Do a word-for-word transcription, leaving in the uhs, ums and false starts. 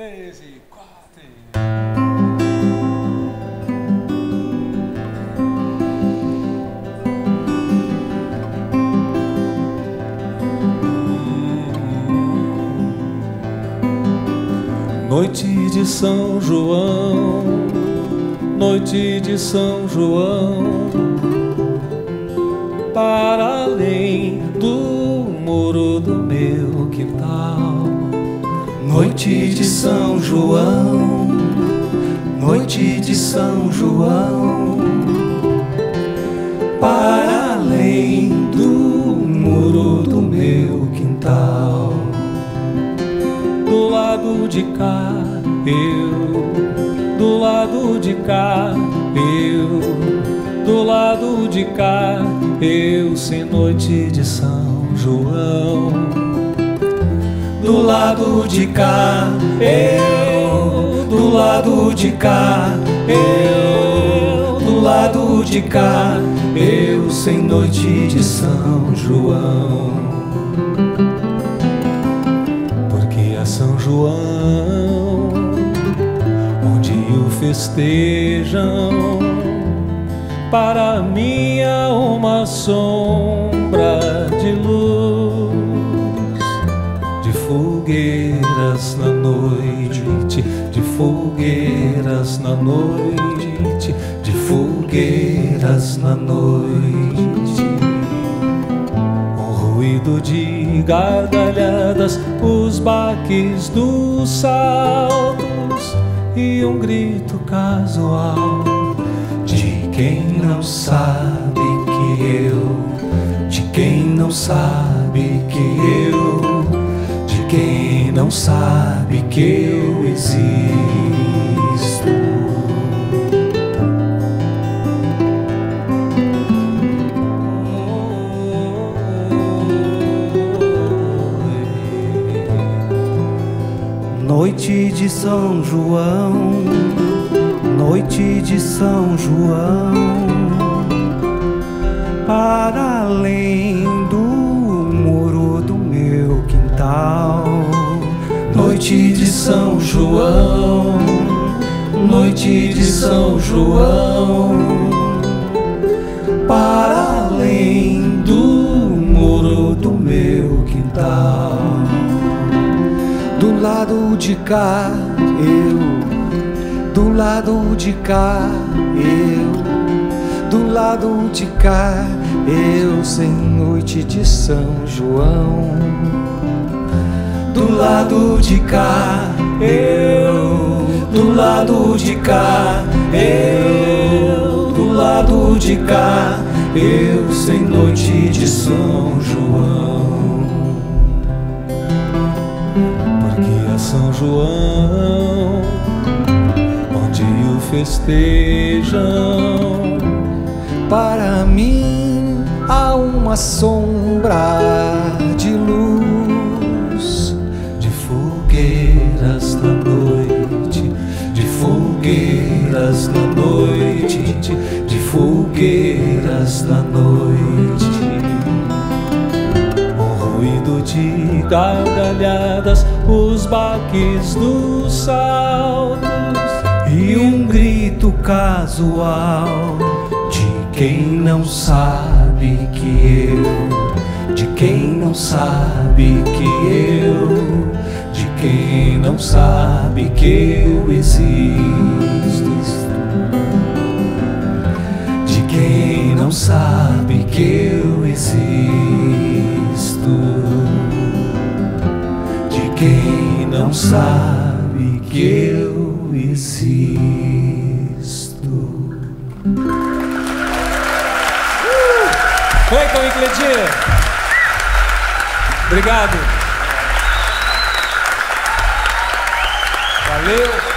três e quatro. Noite de São João, noite de São João, para além do muro do meu quintal. Noite de São João, noite de São João, para além do muro do meu quintal. Do lado de cá, eu, do lado de cá, eu, do lado de cá, eu, sem noite de São João. Do lado de cá, eu, do lado de cá, eu, do lado de cá, eu, sem noite de São João. São João, onde o festejam, para mim há uma sombra de luz, de fogueiras na noite, de fogueiras na noite, de fogueiras na noite. Ruído de gargalhadas, os baques dos saltos e um grito casual de quem não sabe que eu, de quem não sabe que eu, de quem não sabe que eu existo. Noite de São João, noite de São João, para além do muro do meu quintal. Noite de São João, noite de São João, para além do muro do meu quintal. Do lado de cá, eu, do lado de cá, eu, do lado de cá, eu, sem noite de São João. Do lado de cá, eu, do lado de cá, eu, do lado de cá, eu, sem noite de São João. Porque a São João, onde o festejam, para mim há uma sombra de luz, de fogueiras na noite, de fogueiras na noite, de fogueiras na noite. Ruído de gargalhadas, os baques dos saltos e um grito casual de quem não sabe que eu, de quem não sabe que eu, de quem não sabe que eu existo, de quem não sabe que eu existo, de quem não sabe que eu existo. Kleiton e Kledir, obrigado. Valeu.